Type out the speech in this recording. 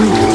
Yes!